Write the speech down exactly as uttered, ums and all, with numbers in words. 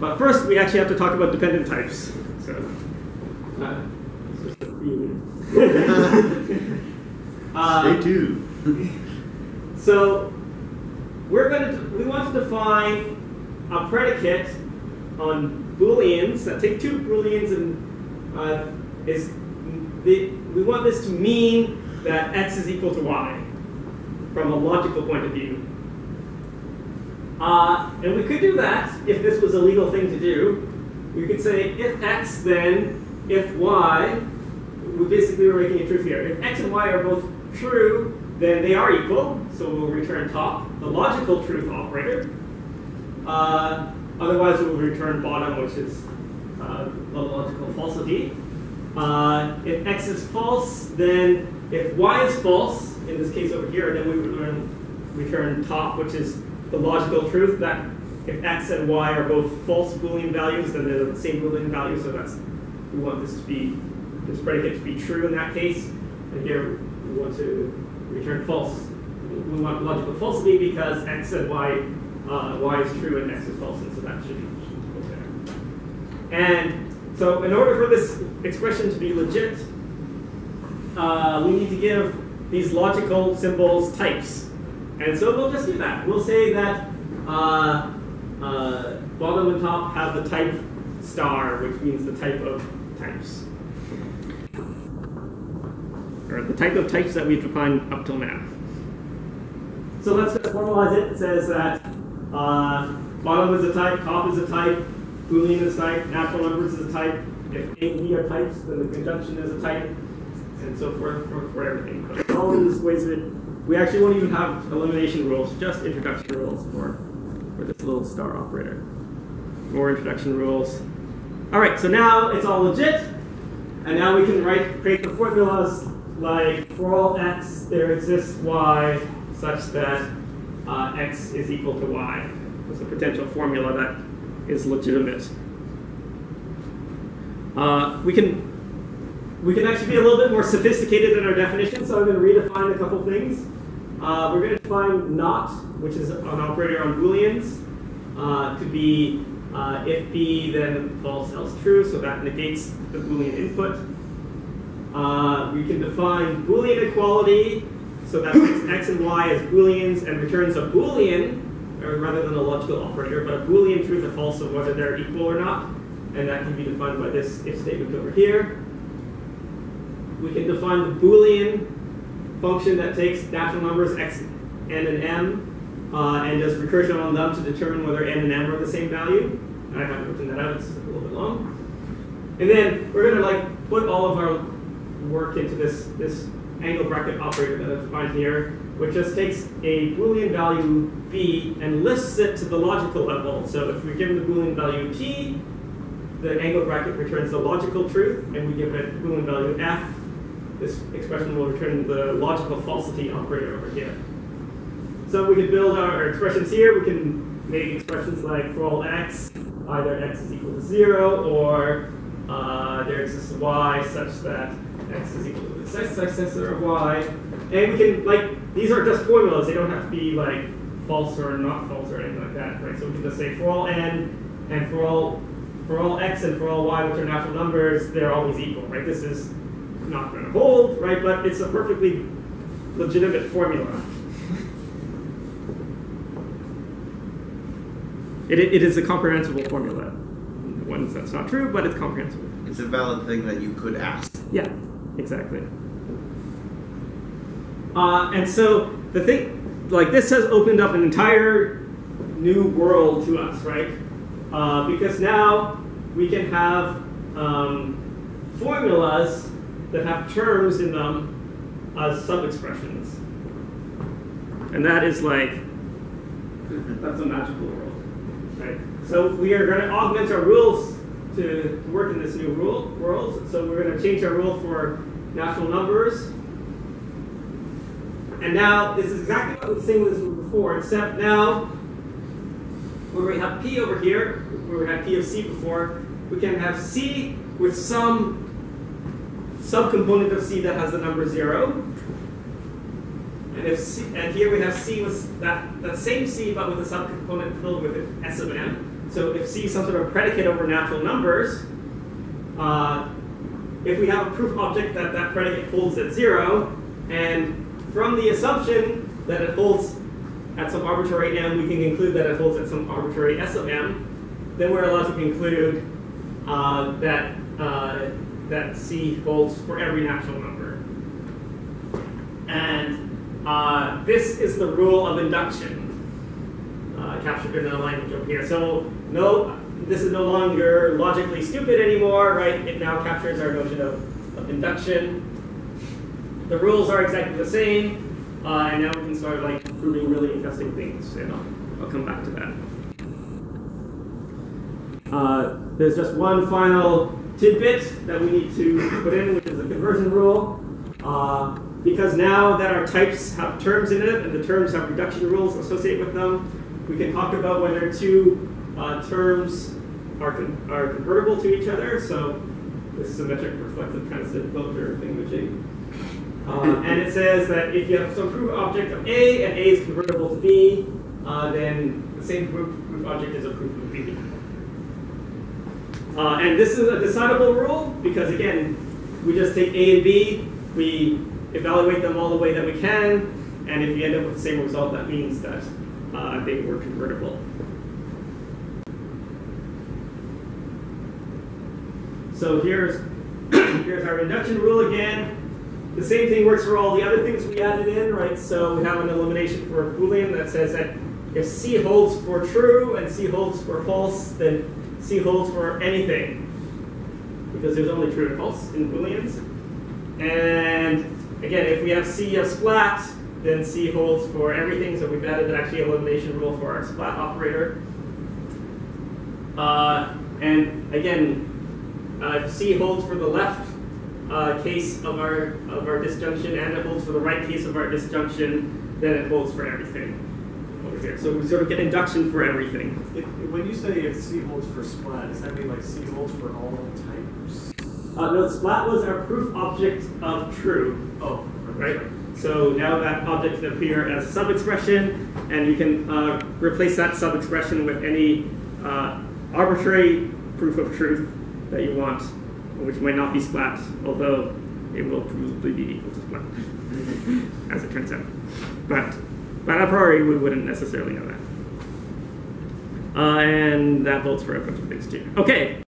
But first, we actually have to talk about dependent types. So, uh, just a few. uh, Stay tuned. So, we're going to we want to define a predicate on booleans. So take two booleans, and uh, is the, we want this to mean that x is equal to y from a logical point of view. Uh, and we could do that if this was a legal thing to do. We could say, if x, then if y, we basically were making it true here. If x and y are both true, then they are equal, so we'll return top, the logical truth operator. Uh, otherwise, we'll return bottom, which is uh, the logical falsity. Uh, if x is false, then if y is false, in this case over here, then we would return, return top, which is the logical truth that if x and y are both false Boolean values, then they're the same Boolean value. So that's we want this to be this predicate to be true in that case. And here we want to return false. We want logical falsity because x and y uh, y is true and x is false, and so that should be there. And so in order for this expression to be legit, uh, we need to give these logical symbols types. And so we'll just do that. We'll say that uh, uh, bottom and top have the type star, which means the type of types, or the type of types that we've defined up till now. So let's just formalize it. It says that uh, bottom is a type, top is a type, Boolean is a type, natural numbers is a type. If A and B are types, then the conjunction is a type, and so forth for, for everything. But all these ways of it. We actually won't even have elimination rules, just introduction rules for, for this little star operator. More introduction rules. All right, so now it's all legit. And now we can write, create the formulas like for all x, there exists y such that uh, x is equal to y. It's a potential formula that is legitimate. Uh, we can we can actually be a little bit more sophisticated in our definition, so I'm going to redefine a couple things. Uh, we're going to define not, which is an operator on Booleans, uh, to be uh, if B, then false, else true, so that negates the Boolean input. Uh, we can define Boolean equality, so that makes x and y as Booleans and returns a Boolean, or rather than a logical operator, but a Boolean truth or false of whether they're equal or not, and that can be defined by this if statement over here. We can define the Boolean function that takes natural numbers x, n, and m, uh, and does recursion on them to determine whether n and m are the same value. I haven't written that out; it's a little bit long. And then we're going to like put all of our work into this this angle bracket operator that I defined here, which just takes a Boolean value b and lists it to the logical level. So if we give the Boolean value t, the angle bracket returns the logical truth, and we give it Boolean value f. This expression will return the logical falsity operator over here. So we can build our expressions here. We can make expressions like for all x, either x is equal to zero, or uh, there exists y such that x is equal to the successor of y. And we can, like, these are just formulas. They don't have to be, like, false or not false or anything like that, right? So we can just say for all n and for all, for all x and for all y, which are natural numbers, they're always equal, right? This is not going to hold, right? But it's a perfectly legitimate formula. It, it is a comprehensible formula. One that's not true, but it's comprehensible. It's a valid thing that you could ask. Yeah, exactly. Uh, and so the thing, like this has opened up an entire new world to us, right? Uh, because now we can have um, formulas that have terms in them as sub-expressions. And that is like, that's a magical world, right? So we are going to augment our rules to work in this new rule world. So we're going to change our rule for natural numbers. And now this is exactly what the same as before, except now where we have P over here, where we had P of C before, we can have C with some subcomponent of C that has the number zero. And if C, and here we have C with that, that same C but with a subcomponent filled with an S of M. So if C is some sort of predicate over natural numbers, uh, if we have a proof object that that predicate holds at zero, and from the assumption that it holds at some arbitrary m, we can conclude that it holds at some arbitrary s of m, then we're allowed to conclude uh, that, uh, that C holds for every natural number. And uh, this is the rule of induction. Uh, captured in the language over here. So no, this is no longer logically stupid anymore, right? It now captures our notion of, of induction. The rules are exactly the same, uh, and now we can start like proving really interesting things, and I'll, I'll come back to that. Uh, there's just one final tidbit that we need to put in, which is a conversion rule. Uh, because now that our types have terms in it, and the terms have reduction rules associated with them, we can talk about whether two uh, terms are, con are convertible to each other. So this is a metric reflexive transitive closure thing, which uh, and it says that if you have some proof object of A and A is convertible to B, uh, then the same proof, proof object is a proof of B. Uh, and this is a decidable rule because, again, we just take A and B, we evaluate them all the way that we can, and if you end up with the same result, that means that Uh, they were convertible. So here's, here's our induction rule again. The same thing works for all the other things we added in, right? So we have an elimination for a Boolean that says that if C holds for true and C holds for false, then C holds for anything, because there's only true and false in Booleans. And again, if we have C of splat, then C holds for everything, so we've added actually an elimination rule for our splat operator. Uh, and again, uh, if C holds for the left uh, case of our of our disjunction, and it holds for the right case of our disjunction, then it holds for everything over here. So we sort of get induction for everything. If, when you say if C holds for splat, does that mean like C holds for all types? Uh, no, splat was our proof object of true. Oh, right. So now that object can appear as a subexpression, and you can uh, replace that subexpression with any uh, arbitrary proof of truth that you want, which might not be splat, although it will probably be equal to splat, as it turns out. But by a priori, we wouldn't necessarily know that. Uh, and that holds for a bunch of things too. Okay.